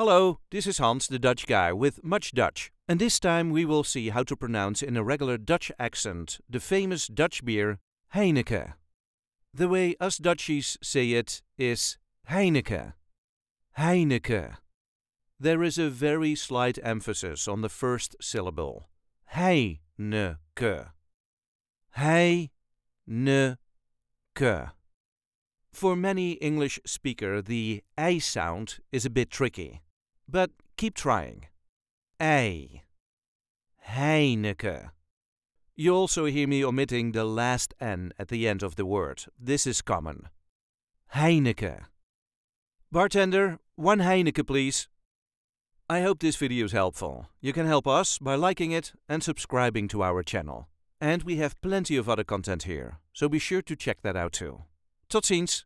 Hello, this is Hans, the Dutch guy, with Much Dutch. And this time we will see how to pronounce in a regular Dutch accent the famous Dutch beer Heineken. The way us Dutchies say it is Heineken. Heineken. There is a very slight emphasis on the first syllable. Heineken. Heineken. For many English speakers, the I sound is a bit tricky. But keep trying. Ei. Heineken. You also hear me omitting the last N at the end of the word. This is common. Heineken. Bartender, one Heineken please. I hope this video is helpful. You can help us by liking it and subscribing to our channel. And we have plenty of other content here, so be sure to check that out too. Tot ziens!